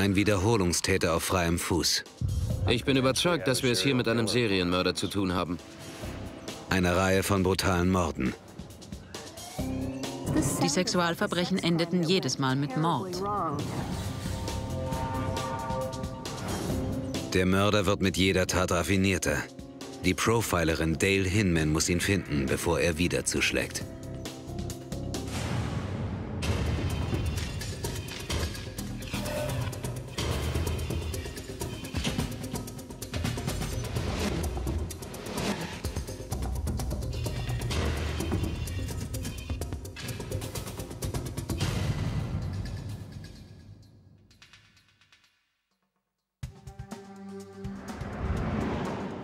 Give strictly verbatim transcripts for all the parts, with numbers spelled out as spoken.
Ein Wiederholungstäter auf freiem Fuß. Ich bin überzeugt, dass wir es hier mit einem Serienmörder zu tun haben. Eine Reihe von brutalen Morden. Die Sexualverbrechen endeten jedes Mal mit Mord. Der Mörder wird mit jeder Tat raffinierter. Die Profilerin Dale Hinman muss ihn finden, bevor er wieder zuschlägt.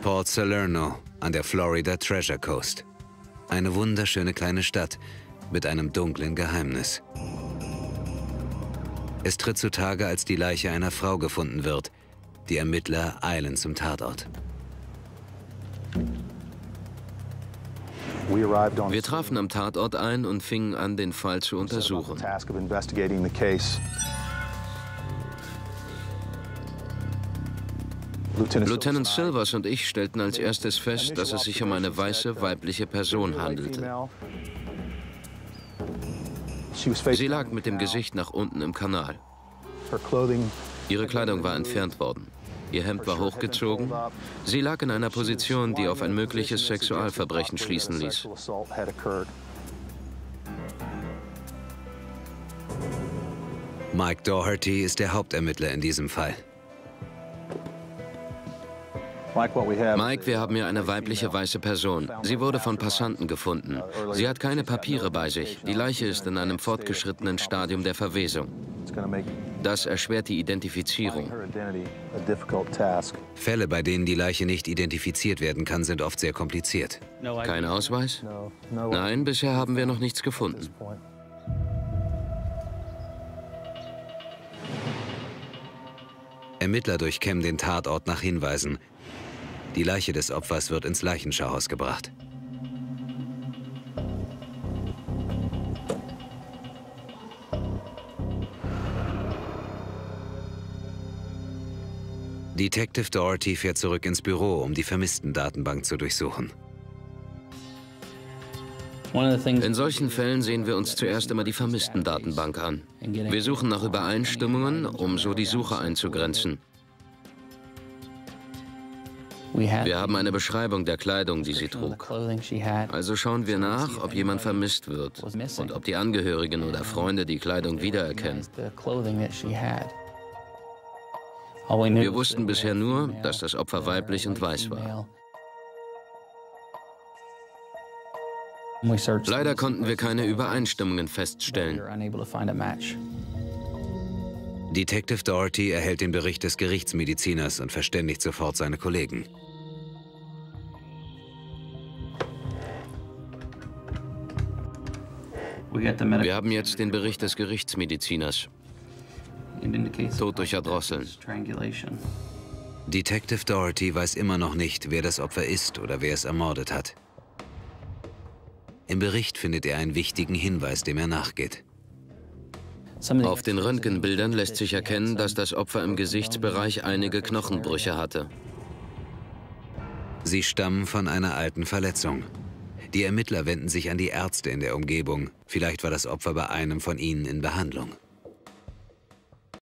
Port Salerno an der Florida Treasure Coast. Eine wunderschöne kleine Stadt mit einem dunklen Geheimnis. Es tritt zutage, als die Leiche einer Frau gefunden wird. Die Ermittler eilen zum Tatort. Wir trafen am Tatort ein und fingen an, den Fall zu untersuchen. Lieutenant Silvers und ich stellten als erstes fest, dass es sich um eine weiße, weibliche Person handelte. Sie lag mit dem Gesicht nach unten im Kanal. Ihre Kleidung war entfernt worden. Ihr Hemd war hochgezogen. Sie lag in einer Position, die auf ein mögliches Sexualverbrechen schließen ließ. Mike Doherty ist der Hauptermittler in diesem Fall. Mike, wir haben hier eine weibliche weiße Person. Sie wurde von Passanten gefunden. Sie hat keine Papiere bei sich. Die Leiche ist in einem fortgeschrittenen Stadium der Verwesung. Das erschwert die Identifizierung. Fälle, bei denen die Leiche nicht identifiziert werden kann, sind oft sehr kompliziert. Kein Ausweis? Nein, bisher haben wir noch nichts gefunden. Ermittler durchkämmen den Tatort nach Hinweisen. Die Leiche des Opfers wird ins Leichenschauhaus gebracht. Detective Doherty fährt zurück ins Büro, um die Vermissten-Datenbank zu durchsuchen. In solchen Fällen sehen wir uns zuerst immer die Vermissten-Datenbank an. Wir suchen nach Übereinstimmungen, um so die Suche einzugrenzen. Wir haben eine Beschreibung der Kleidung, die sie trug. Also schauen wir nach, ob jemand vermisst wird und ob die Angehörigen oder Freunde die Kleidung wiedererkennen. Wir wussten bisher nur, dass das Opfer weiblich und weiß war. Leider konnten wir keine Übereinstimmungen feststellen. Detective Doherty erhält den Bericht des Gerichtsmediziners und verständigt sofort seine Kollegen. Wir haben jetzt den Bericht des Gerichtsmediziners. Tod durch Erdrosseln. Detective Doherty weiß immer noch nicht, wer das Opfer ist oder wer es ermordet hat. Im Bericht findet er einen wichtigen Hinweis, dem er nachgeht. Auf den Röntgenbildern lässt sich erkennen, dass das Opfer im Gesichtsbereich einige Knochenbrüche hatte. Sie stammen von einer alten Verletzung. Die Ermittler wenden sich an die Ärzte in der Umgebung. Vielleicht war das Opfer bei einem von ihnen in Behandlung.